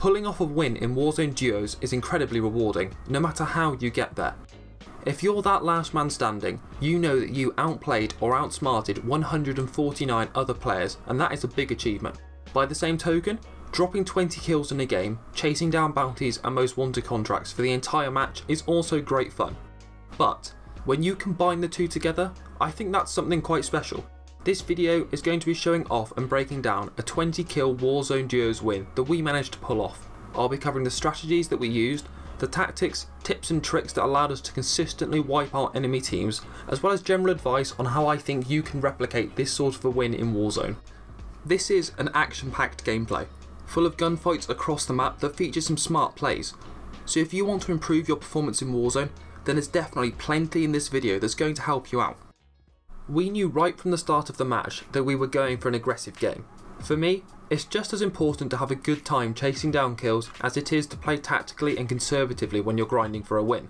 Pulling off a win in Warzone duos is incredibly rewarding, no matter how you get there. If you're that last man standing, you know that you outplayed or outsmarted 149 other players, and that is a big achievement. By the same token, dropping 20 kills in a game, chasing down bounties and most wanted contracts for the entire match is also great fun. But when you combine the two together, I think that's something quite special. This video is going to be showing off and breaking down a 20 kill Warzone duos win that we managed to pull off. I'll be covering the strategies that we used, the tactics, tips and tricks that allowed us to consistently wipe out enemy teams, as well as general advice on how I think you can replicate this sort of a win in Warzone. This is an action-packed gameplay, full of gunfights across the map that feature some smart plays, so if you want to improve your performance in Warzone, then there's definitely plenty in this video that's going to help you out. We knew right from the start of the match that we were going for an aggressive game. For me, it's just as important to have a good time chasing down kills as it is to play tactically and conservatively when you're grinding for a win.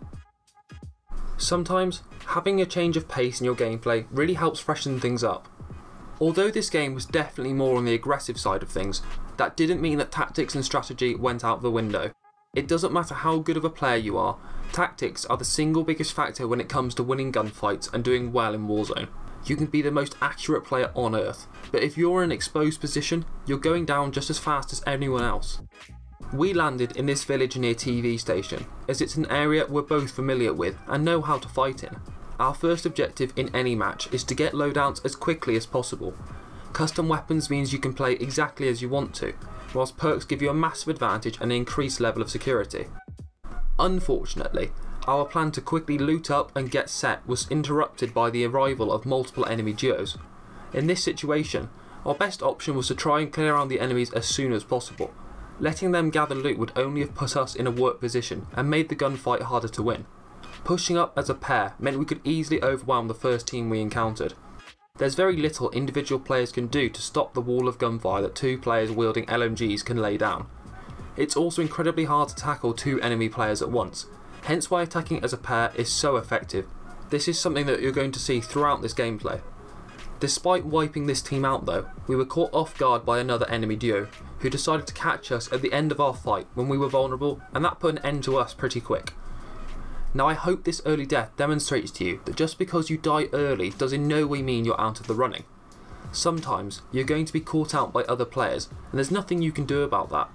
Sometimes, having a change of pace in your gameplay really helps freshen things up. Although this game was definitely more on the aggressive side of things, that didn't mean that tactics and strategy went out the window. It doesn't matter how good of a player you are, tactics are the single biggest factor when it comes to winning gunfights and doing well in Warzone. You can be the most accurate player on earth, but if you're in an exposed position, you're going down just as fast as anyone else. We landed in this village near TV station, as it's an area we're both familiar with and know how to fight in. Our first objective in any match is to get loadouts as quickly as possible. Custom weapons means you can play exactly as you want to, whilst perks give you a massive advantage and an increased level of security. Unfortunately, our plan to quickly loot up and get set was interrupted by the arrival of multiple enemy duos. In this situation, our best option was to try and clear out the enemies as soon as possible. Letting them gather loot would only have put us in a worse position and made the gunfight harder to win. Pushing up as a pair meant we could easily overwhelm the first team we encountered. There's very little individual players can do to stop the wall of gunfire that two players wielding LMGs can lay down. It's also incredibly hard to tackle two enemy players at once, hence why attacking as a pair is so effective. This is something that you're going to see throughout this gameplay. Despite wiping this team out though, we were caught off guard by another enemy duo, who decided to catch us at the end of our fight when we were vulnerable, and that put an end to us pretty quick. Now I hope this early death demonstrates to you that just because you die early does in no way mean you're out of the running. Sometimes you're going to be caught out by other players, and there's nothing you can do about that.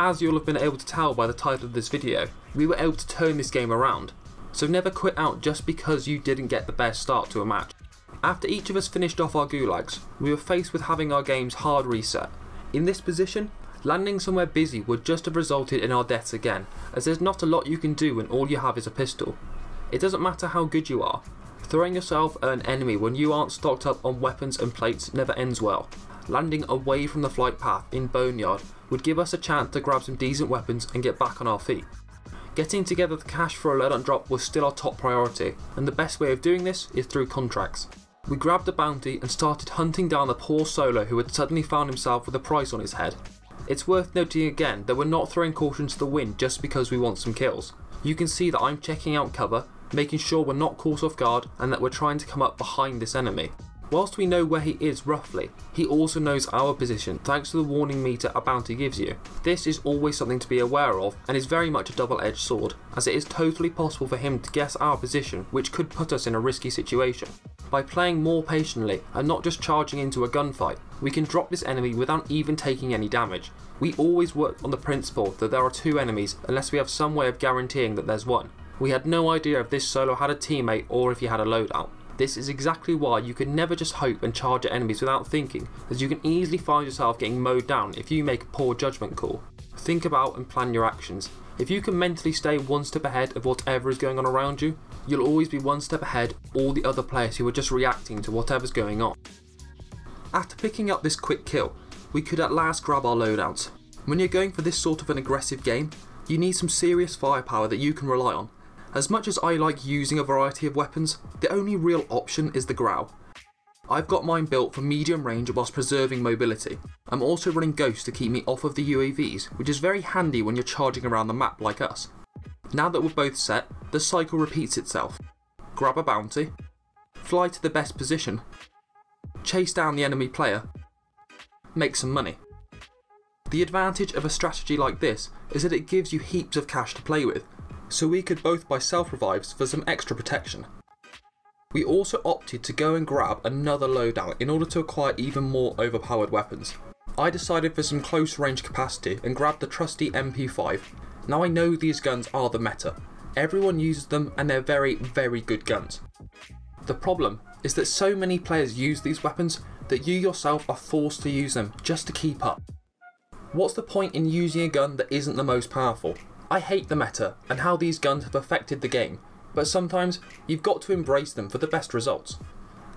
As you'll have been able to tell by the title of this video, we were able to turn this game around, so never quit out just because you didn't get the best start to a match. After each of us finished off our gulags, we were faced with having our game's hard reset. In this position, landing somewhere busy would just have resulted in our deaths again, as there's not a lot you can do when all you have is a pistol. It doesn't matter how good you are, throwing yourself at an enemy when you aren't stocked up on weapons and plates never ends well. Landing away from the flight path in Boneyard would give us a chance to grab some decent weapons and get back on our feet. Getting together the cash for a loadout drop was still our top priority, and the best way of doing this is through contracts. We grabbed a bounty and started hunting down the poor solo who had suddenly found himself with a price on his head. It's worth noting again that we're not throwing caution to the wind just because we want some kills. You can see that I'm checking out cover, making sure we're not caught off guard and that we're trying to come up behind this enemy. Whilst we know where he is roughly, he also knows our position thanks to the warning meter a bounty gives you. This is always something to be aware of and is very much a double-edged sword, as it is totally possible for him to guess our position, which could put us in a risky situation. By playing more patiently and not just charging into a gunfight, we can drop this enemy without even taking any damage. We always work on the principle that there are two enemies unless we have some way of guaranteeing that there's one. We had no idea if this solo had a teammate or if he had a loadout. This is exactly why you can never just hope and charge at enemies without thinking, as you can easily find yourself getting mowed down if you make a poor judgement call. Think about and plan your actions. If you can mentally stay one step ahead of whatever is going on around you, you'll always be one step ahead all the other players who are just reacting to whatever's going on. After picking up this quick kill, we could at last grab our loadouts. When you're going for this sort of an aggressive game, you need some serious firepower that you can rely on. As much as I like using a variety of weapons, the only real option is the Grau. I've got mine built for medium range whilst preserving mobility. I'm also running Ghost to keep me off of the UAVs, which is very handy when you're charging around the map like us. Now that we're both set, the cycle repeats itself. Grab a bounty, fly to the best position, chase down the enemy player, make some money. The advantage of a strategy like this is that it gives you heaps of cash to play with, so we could both buy self-revives for some extra protection. We also opted to go and grab another loadout in order to acquire even more overpowered weapons. I decided for some close range capacity and grabbed the trusty MP5. Now I know these guns are the meta. Everyone uses them and they're very, very good guns. The problem is that so many players use these weapons that you yourself are forced to use them just to keep up. What's the point in using a gun that isn't the most powerful? I hate the meta and how these guns have affected the game, but sometimes you've got to embrace them for the best results.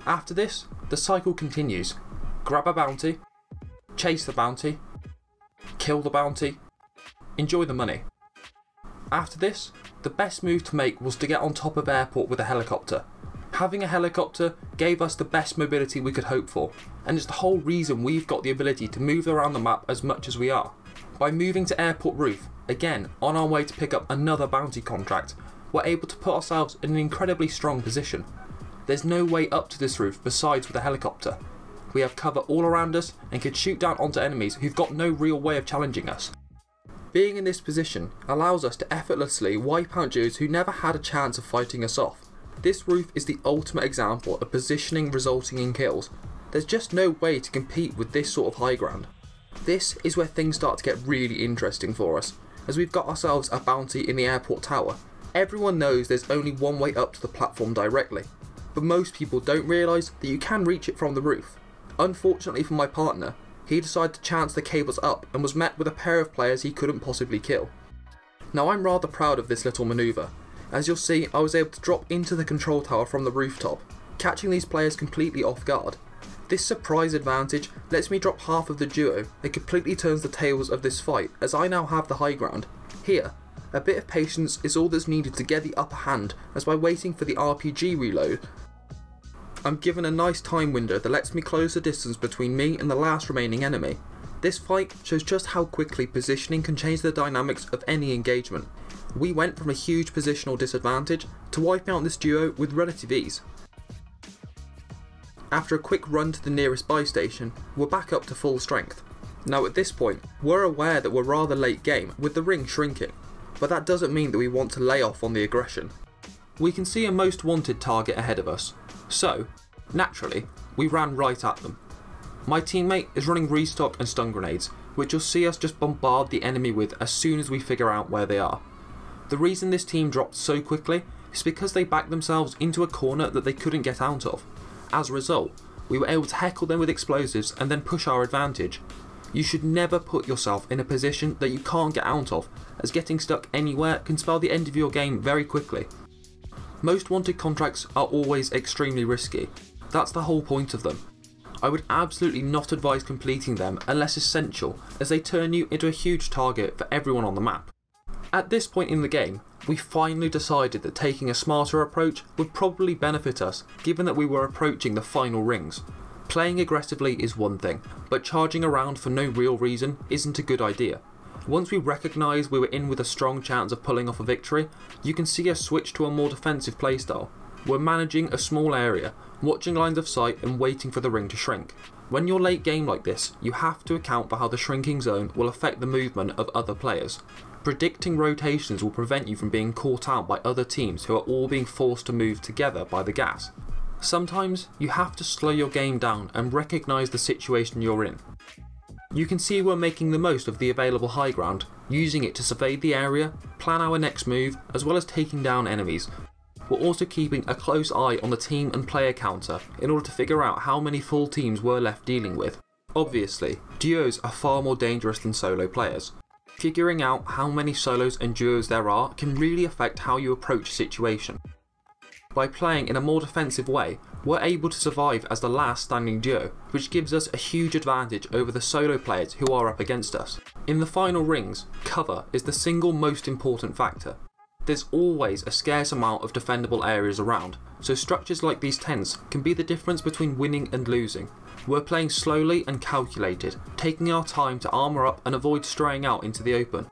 After this, the cycle continues. Grab a bounty, chase the bounty, kill the bounty, enjoy the money. After this, the best move to make was to get on top of airport with a helicopter. Having a helicopter gave us the best mobility we could hope for, and it's the whole reason we've got the ability to move around the map as much as we are. By moving to airport roof, again on our way to pick up another bounty contract, we're able to put ourselves in an incredibly strong position. There's no way up to this roof besides with a helicopter. We have cover all around us and could shoot down onto enemies who've got no real way of challenging us. Being in this position allows us to effortlessly wipe out dudes who never had a chance of fighting us off. This roof is the ultimate example of positioning resulting in kills. There's just no way to compete with this sort of high ground. This is where things start to get really interesting for us, as we've got ourselves a bounty in the airport tower. Everyone knows there's only one way up to the platform directly, but most people don't realise that you can reach it from the roof. Unfortunately for my partner, he decided to chance the cables up and was met with a pair of players he couldn't possibly kill. Now I'm rather proud of this little manoeuvre. As you'll see, I was able to drop into the control tower from the rooftop, catching these players completely off guard. This surprise advantage lets me drop half of the duo and completely turns the tables of this fight, as I now have the high ground. Here, a bit of patience is all that's needed to get the upper hand, as by waiting for the RPG reload, I'm given a nice time window that lets me close the distance between me and the last remaining enemy. This fight shows just how quickly positioning can change the dynamics of any engagement. We went from a huge positional disadvantage to wiping out this duo with relative ease. After a quick run to the nearest buy station, we're back up to full strength. Now at this point, we're aware that we're rather late game with the ring shrinking, but that doesn't mean that we want to lay off on the aggression. We can see a most wanted target ahead of us, so naturally, we ran right at them. My teammate is running restock and stun grenades, which you'll see us just bombard the enemy with as soon as we figure out where they are. The reason this team dropped so quickly is because they backed themselves into a corner that they couldn't get out of. As a result, we were able to heckle them with explosives and then push our advantage. You should never put yourself in a position that you can't get out of, as getting stuck anywhere can spell the end of your game very quickly. Most wanted contracts are always extremely risky. That's the whole point of them. I would absolutely not advise completing them unless essential, as they turn you into a huge target for everyone on the map. At this point in the game, we finally decided that taking a smarter approach would probably benefit us, given that we were approaching the final rings. Playing aggressively is one thing, but charging around for no real reason isn't a good idea. Once we recognise we were in with a strong chance of pulling off a victory, you can see us switch to a more defensive playstyle. We're managing a small area, watching lines of sight and waiting for the ring to shrink. When you're late game like this, you have to account for how the shrinking zone will affect the movement of other players. Predicting rotations will prevent you from being caught out by other teams who are all being forced to move together by the gas. Sometimes you have to slow your game down and recognise the situation you're in. You can see we're making the most of the available high ground, using it to survey the area, plan our next move, as well as taking down enemies. We're also keeping a close eye on the team and player counter in order to figure out how many full teams we're left dealing with. Obviously, duos are far more dangerous than solo players. Figuring out how many solos and duos there are can really affect how you approach a situation. By playing in a more defensive way, we're able to survive as the last standing duo, which gives us a huge advantage over the solo players who are up against us. In the final rings, cover is the single most important factor. There's always a scarce amount of defendable areas around, so structures like these tents can be the difference between winning and losing. We're playing slowly and calculated, taking our time to armour up and avoid straying out into the open.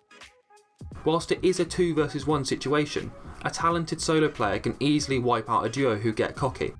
Whilst it is a 2 versus 1 situation, a talented solo player can easily wipe out a duo who get cocky.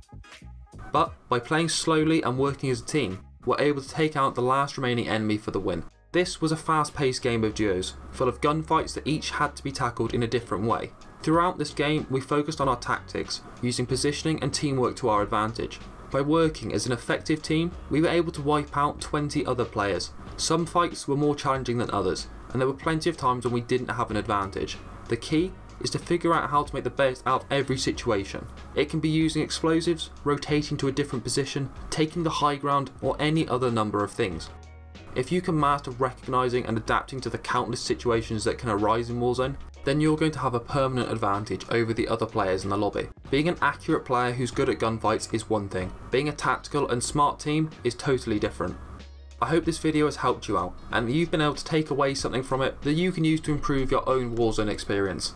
But by playing slowly and working as a team, we're able to take out the last remaining enemy for the win. This was a fast-paced game of duos, full of gunfights that each had to be tackled in a different way. Throughout this game, we focused on our tactics, using positioning and teamwork to our advantage. By working as an effective team, we were able to wipe out 20 other players. Some fights were more challenging than others, and there were plenty of times when we didn't have an advantage. The key is to figure out how to make the best out of every situation. It can be using explosives, rotating to a different position, taking the high ground, or any other number of things. If you can master recognising and adapting to the countless situations that can arise in Warzone, then you're going to have a permanent advantage over the other players in the lobby. Being an accurate player who's good at gunfights is one thing. Being a tactical and smart team is totally different. I hope this video has helped you out, and that you've been able to take away something from it that you can use to improve your own Warzone experience.